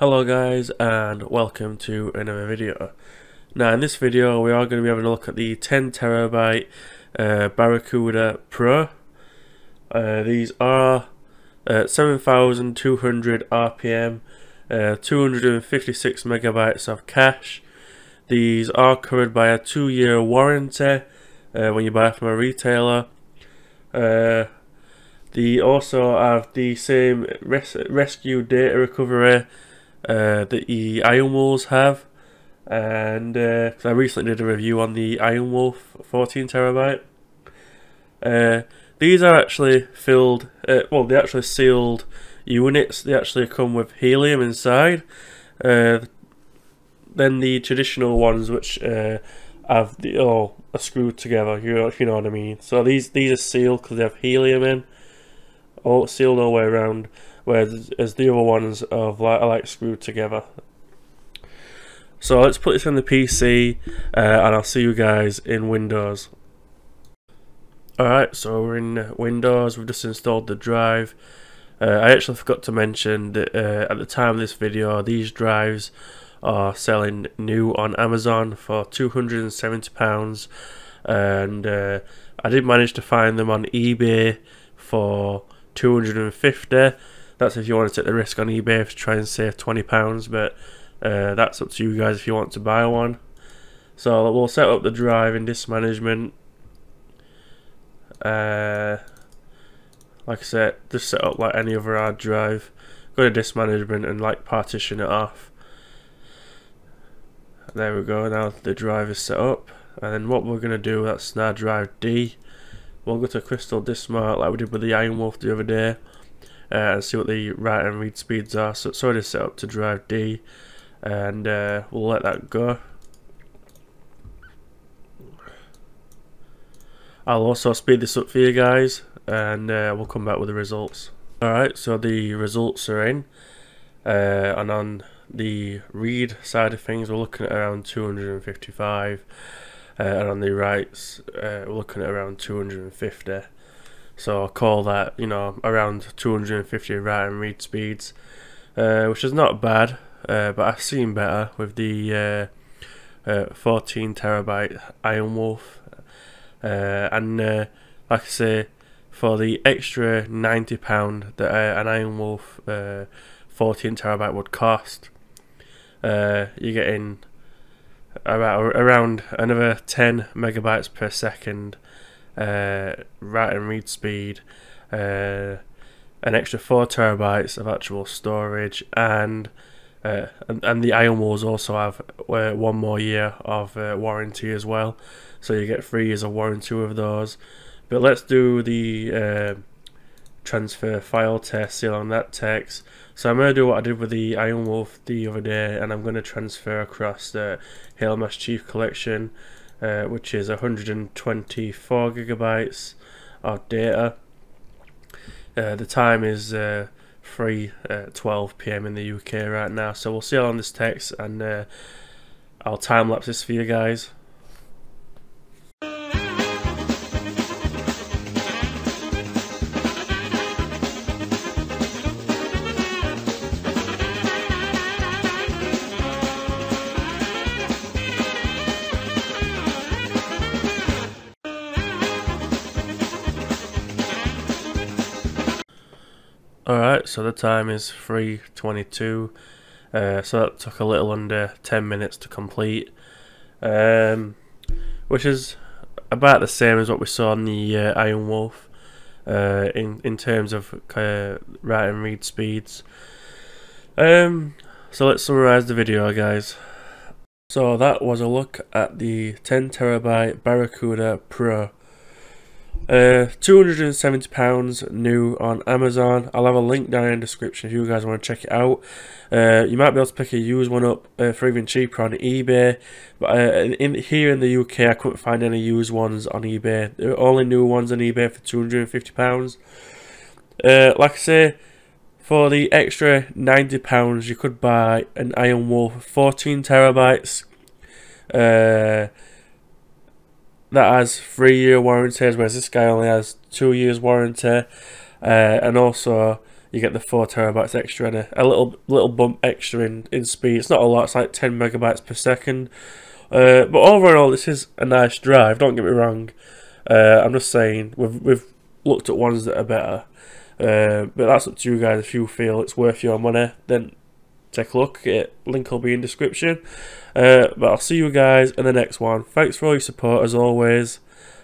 Hello guys and welcome to another video. Now in this video we are going to be having a look at the 10TB Barracuda Pro. These are 7,200 RPM, 256 megabytes of cache. These are covered by a 2-year warranty when you buy from a retailer. They also have the same rescue data recovery that the IronWolves have, and cause I recently did a review on the IronWolf 14TB. These are actually filled, they're actually sealed units. They actually come with helium inside. Then the traditional ones, which have the are screwed together. You know what I mean. So these are sealed because they have helium in, or sealed all the way around. Whereas as the other ones are like screwed together. So let's put this on the PC and I'll see you guys in Windows. Alright, so we're in Windows, we've just installed the drive. I actually forgot to mention that at the time of this video these drives are selling new on Amazon for £270, and I did manage to find them on eBay for £250. That's if you want to take the risk on eBay to try and save £20, but that's up to you guys if you want to buy one. So we'll set up the drive in disk management. Like I said, just set up like any other hard drive. Go to disk management and like partition it off. There we go, now the drive is set up. And then what we're going to do, that's now drive D. We'll go to Crystal Disk Mark like we did with the IronWolf the other day. And see what the write and read speeds are. So it's already set up to drive D, and we'll let that go. I'll also speed this up for you guys, and we'll come back with the results. Alright, so the results are in, and on the read side of things we're looking at around 255, and on the writes we're looking at around 250. So I'll call that, you know, around 250 write and read speeds, which is not bad, but I've seen better with the 14TB IronWolf. And like I say, for the extra £90 that an IronWolf 14TB would cost, you're getting around another 10 megabytes per second. Write and read speed, an extra 4TB of actual storage, and the IronWolves also have 1 more year of warranty as well, so you get 3 years of warranty with those. But let's do the transfer file test, seal on that text. So I'm going to do what I did with the IronWolf the other day, and I'm going to transfer across the Halo Master Chief Collection, which is 124 gigabytes of data. The time is 3:12 PM in the UK right now, so we'll see how long this takes, and I'll time lapse this for you guys. Alright, so the time is 3:22, so that took a little under 10 minutes to complete, which is about the same as what we saw on the IronWolf in terms of write and read speeds. So let's summarise the video, guys. So that was a look at the 10TB Barracuda Pro. £270 new on Amazon. I'll have a link down in the description if you guys want to check it out. You might be able to pick a used one up for even cheaper on eBay, but here in the UK I couldn't find any used ones on eBay. There are only new ones on eBay for £250. Like I say, for the extra £90 you could buy an IronWolf 14TB. That has 3-year warranties, whereas this guy only has 2 years warranty, and also you get the 4 terabytes extra and a little bump extra in speed. It's not a lot, it's like 10 megabytes per second. But overall, this is a nice drive, don't get me wrong. I'm just saying, we've looked at ones that are better. But that's up to you guys. If you feel it's worth your money, then take a look at it. Link will be in description. But I'll see you guys in the next one. Thanks for all your support as always.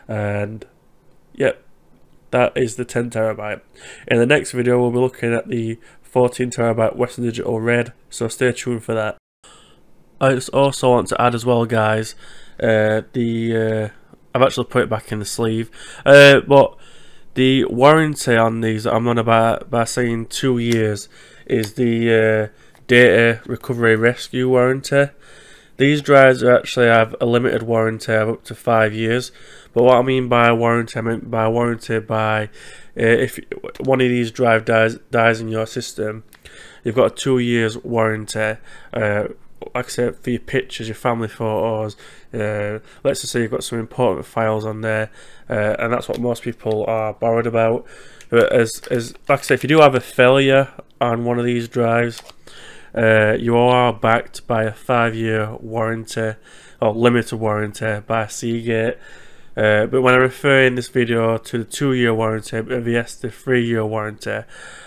And yep, that is the 10 terabyte. In the next video, we'll be looking at the 14 terabyte Western Digital Red. So stay tuned for that. I just also want to add as well, guys. I've actually put it back in the sleeve, but the warranty on these that I'm on about by saying 2 years is the data recovery rescue warranty. These drives actually have a limited warranty of up to 5 years. But what I mean by warranty, I mean by warranty by if one of these drive dies in your system, you've got a 2 years warranty. Like I said, for your pictures, your family photos, let's just say you've got some important files on there, and that's what most people are worried about. But like I said, if you do have a failure on one of these drives, you are backed by a 5-year warranty, or limited warranty, by Seagate. But when I refer in this video to the 2-year warranty, yes, the 3-year warranty,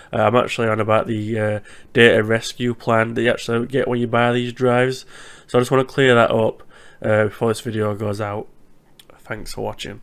I'm actually on about the data rescue plan that you actually get when you buy these drives. So I just want to clear that up before this video goes out. Thanks for watching.